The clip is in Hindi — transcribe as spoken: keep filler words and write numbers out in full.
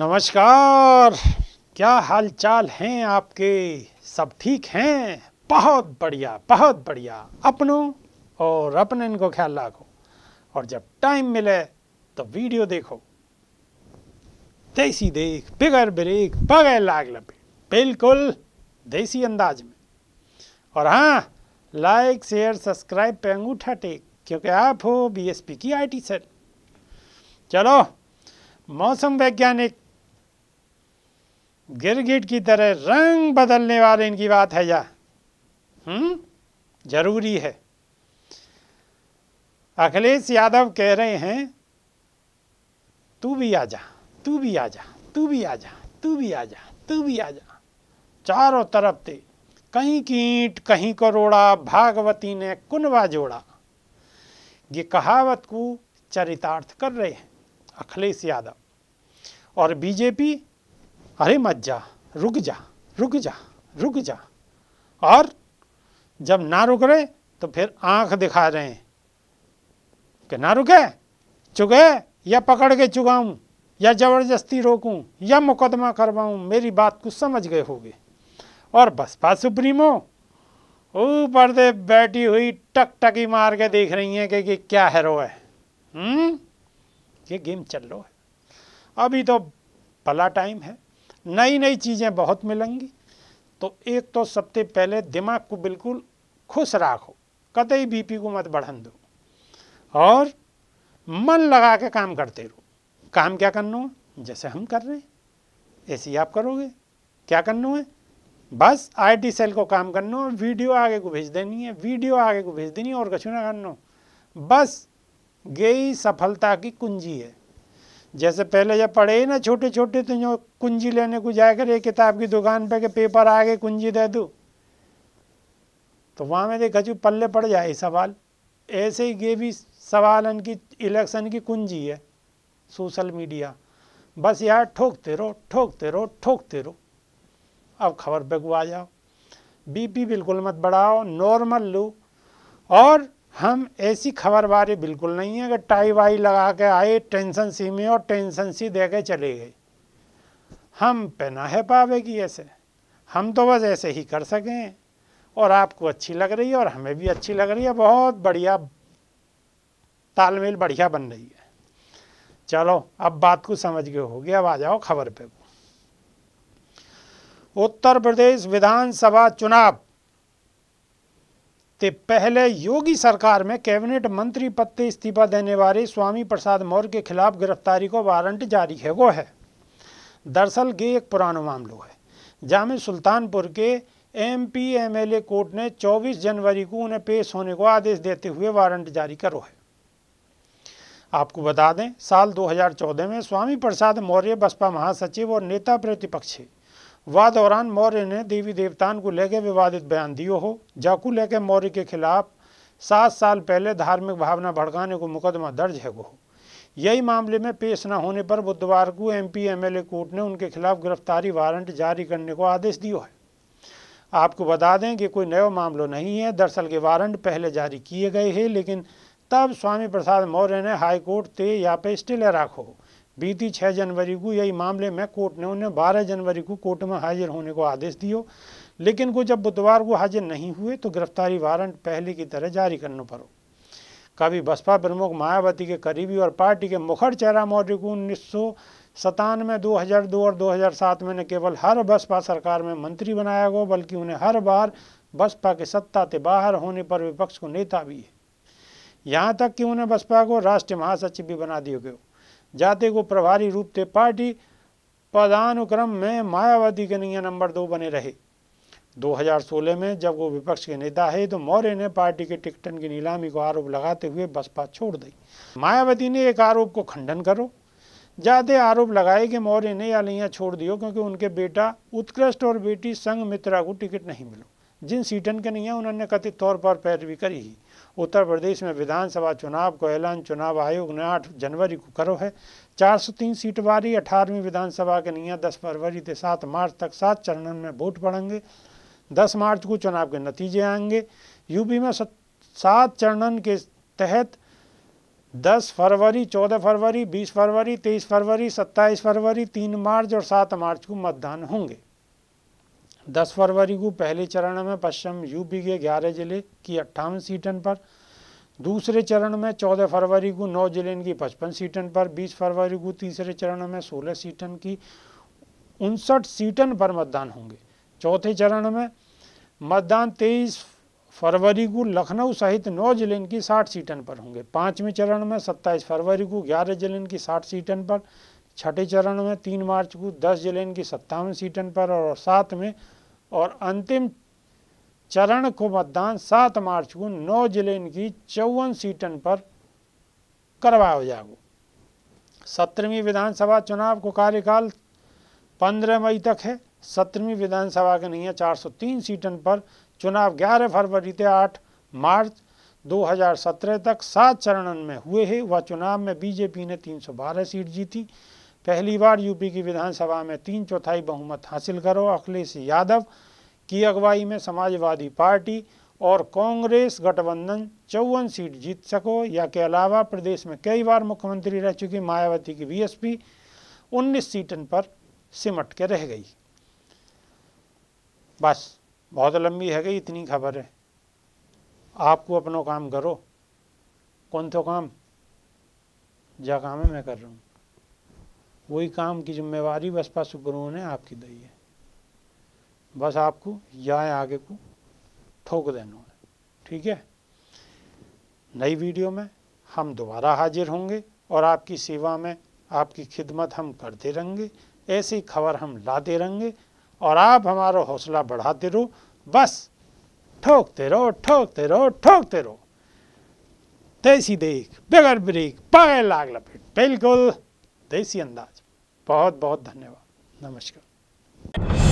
नमस्कार, क्या हालचाल हैं आपके? सब ठीक हैं? बहुत बढ़िया बहुत बढ़िया। अपनों और अपनन को ख्याल रखो और जब टाइम मिले तो वीडियो देखो। देसी देख, बिगर ब्रेक, बगैर लाग लपेट, बिल्कुल देसी अंदाज में। और हाँ, लाइक शेयर सब्सक्राइब पे अंगूठा टेक, क्योंकि आप हो बीएसपी की आईटी सेल। चलो, मौसम वैज्ञानिक गिरगिट की तरह रंग बदलने वाले इनकी बात है या हम्म जरूरी है। अखिलेश यादव कह रहे हैं तू भी आ जा, तू भी आ जा, तू भी आ जा, तू भी आ जा, तू भी आ जा। चारों तरफ थे, कहीं कीट कहीं को रोड़ा, भागवती ने कुनवा जोड़ा। ये कहावत को चरितार्थ कर रहे हैं अखिलेश यादव और बीजेपी। अरे मत जा, रुक जा, रुक जा, रुक जा। और जब ना रुक रहे तो फिर आंख दिखा रहे हैं कि ना रुके, चुगे या पकड़ के चुगाऊं या जबरदस्ती रोकूं या मुकदमा करवाऊं, मेरी बात को समझ गए होगे। और बसपा सुप्रीमो ऊपर से बैठी हुई टकटकी मार के देख रही हैं कि, कि क्या हैरो है। हम्म ये गेम चल रहा है। अभी तो भला टाइम है, नई नई चीज़ें बहुत मिलेंगी। तो एक तो सबसे पहले दिमाग को बिल्कुल खुश रखो, कतई बीपी को मत बढ़न दो और मन लगा के काम करते रहो। काम क्या करना है? जैसे हम कर रहे हैं ऐसे ही आप करोगे। क्या करना है? बस आईटी सेल को काम करना है, वीडियो आगे को भेज देनी है, वीडियो आगे को भेज देनी है और कुछ ना करना। बस यही सफलता की कुंजी है। जैसे पहले जब पढ़े ही ना छोटे छोटे, तो जो कुंजी लेने को जाया कर एक किताब की दुकान पे के पेपर आगे कुंजी दे दो तो वहाँ में देखा जो पल्ले पड़ जाए सवाल। ऐसे ही ये भी सवाल इनकी इलेक्शन की कुंजी है, सोशल मीडिया। बस यार ठोकते रहो, ठोकते रहो, ठोकते रहो। अब खबर पे को आ जाओ, बीपी बिल्कुल मत बढ़ाओ, नॉर्मल लो। और हम ऐसी खबरबारी बिल्कुल नहीं है कि टाई वाई लगा के आए टेंशन सी में और टेंशन सी दे के चले गए। हम पे ना है पावे कि ऐसे, हम तो बस ऐसे ही कर सकें। और आपको अच्छी लग रही है और हमें भी अच्छी लग रही है, बहुत बढ़िया तालमेल बढ़िया बन रही है। चलो, अब बात को समझ गए होगी, अब आ जाओ खबर पे। उत्तर प्रदेश विधानसभा चुनाव ते पहले योगी सरकार में कैबिनेट मंत्री पद से इस्तीफा देने वाले स्वामी प्रसाद मौर्य के खिलाफ गिरफ्तारी को वारंट जारी है। वो है दरअसल ये एक पुराना मामला है, जामे सुल्तानपुर के M P M L A court ने चौबीस जनवरी को उन्हें पेश होने को आदेश देते हुए वारंट जारी करो है। आपको बता दें, साल दो हज़ार चौदह में स्वामी प्रसाद मौर्य बसपा महासचिव और नेता प्रतिपक्ष है। वा दौरान मौर्य ने देवी देवतान को लेकर विवादित बयान दियो हो, जाकू लेके मौर्य के खिलाफ सात साल पहले धार्मिक भावना भड़काने को मुकदमा दर्ज है। वो यही मामले में पेश न होने पर बुधवार को एमपी एमएलए कोर्ट ने उनके खिलाफ गिरफ्तारी वारंट जारी करने को आदेश दियो है। आपको बता दें कि कोई नया मामला नहीं है, दरअसल के वारंट पहले जारी किए गए हैं, लेकिन तब स्वामी प्रसाद मौर्य ने हाईकोर्ट ते या पे स्टिल राखो। बीती छह जनवरी को यही मामले में कोर्ट ने उन्हें बारह जनवरी को कोर्ट में हाजिर होने को आदेश दियो, लेकिन वो जब बुधवार को हाजिर नहीं हुए तो गिरफ्तारी वारंट पहले की तरह जारी करना पड़ो। कभी बसपा प्रमुख मायावती के करीबी और पार्टी के मुखर चेहरा मौर्य को उन्नीस सौ सतानवे दो हज़ार दो और दो हज़ार सात में न केवल हर बसपा सरकार में मंत्री बनाया गया, बल्कि उन्हें हर बार बसपा के सत्ता से बाहर होने पर विपक्ष को नेता भी है। यहाँ तक कि उन्हें बसपा को राष्ट्रीय महासचिव भी बना दिया गया। जाते को प्रभारी रूप से पार्टी पदानुक्रम में मायावती के नैया नंबर दो बने रहे। दो हज़ार सोलह में जब वो विपक्ष के नेता है तो मौर्य ने पार्टी के टिकटन की नीलामी को आरोप लगाते हुए बसपा छोड़ दी। मायावती ने एक आरोप को खंडन करो, जाते आरोप लगाए कि मौर्य ने या नैया छोड़ दियो क्योंकि उनके बेटा उत्कृष्ट और बेटी संघ मित्रा को टिकट नहीं मिलो, जिन सीटन के नैया उन्होंने कथित तौर पर पैरवी करी। उत्तर प्रदेश में विधानसभा चुनाव को ऐलान चुनाव आयोग ने आठ जनवरी को करो है। चार सौ तीन सीट वाली अठारहवीं विधानसभा के लिए दस फरवरी से सात मार्च तक सात चरणों में वोट पड़ेंगे। दस मार्च को चुनाव के नतीजे आएंगे। यूपी में सात चरणों के तहत दस फरवरी, चौदह फरवरी, बीस फरवरी, तेईस फरवरी, सत्ताईस फरवरी, तीन मार्च और सात मार्च को मतदान होंगे। दस फरवरी को पहले चरण में पश्चिम यूपी के ग्यारह जिले की अट्ठावन सीटन पर, दूसरे चरण में चौदह फरवरी को नौ जिले की पचपन सीटन पर, बीस फरवरी को तीसरे चरण में सोलह सीटन की उनसठ सीटन पर मतदान होंगे। चौथे चरण में मतदान तेईस फरवरी को लखनऊ सहित नौ जिले की साठ सीटन पर होंगे। पाँचवें चरण में सत्ताईस फरवरी को ग्यारह जिले की साठ सीटन पर, छठे चरण में तीन मार्च को दस जिले की सत्तावन सीटन पर और सात में और अंतिम चरण को मतदान सात मार्च को नौ जिले की चौवन सीटन पर करवाया जाएगा। सत्रहवीं विधानसभा चुनाव को कार्यकाल पंद्रह मई तक है। सत्रहवीं विधानसभा के लिए चार सौ तीन सीटन पर चुनाव ग्यारह फरवरी से आठ मार्च दो हज़ार सत्रह तक सात चरणों में हुए हैं। वह चुनाव में बीजेपी ने तीन सौ बारह सीट जीती। पहली बार यूपी की विधानसभा में तीन चौथाई बहुमत हासिल करो अखिलेश यादव की अगुवाई में समाजवादी पार्टी और कांग्रेस गठबंधन चौवन सीट जीत सको। या के अलावा प्रदेश में कई बार मुख्यमंत्री रह चुकी मायावती की बीएसपी उन्नीस सीटन पर सिमट के रह गई। बस बहुत लंबी है गई, इतनी खबर है। आपको अपनो काम करो। कौन तो काम जा काम है मैं कर रहा हूँ, वही काम की जिम्मेवारी बसपा सुप्रीमो ने आपकी दी है। बस आपको या आगे को ठोक देना है, ठीक है। नई वीडियो में हम दोबारा हाजिर होंगे और आपकी सेवा में आपकी खिदमत हम करते रहेंगे। ऐसी खबर हम लाते रहेंगे और आप हमारा हौसला बढ़ाते रहो। बस ठोकते रहो, ठोकते रहो, ठोकते रहो। देसी देख बगैर ब्रेक पाए लाग लपेट, बिल्कुल देसी अंदाज। बहुत बहुत धन्यवाद। नमस्कार।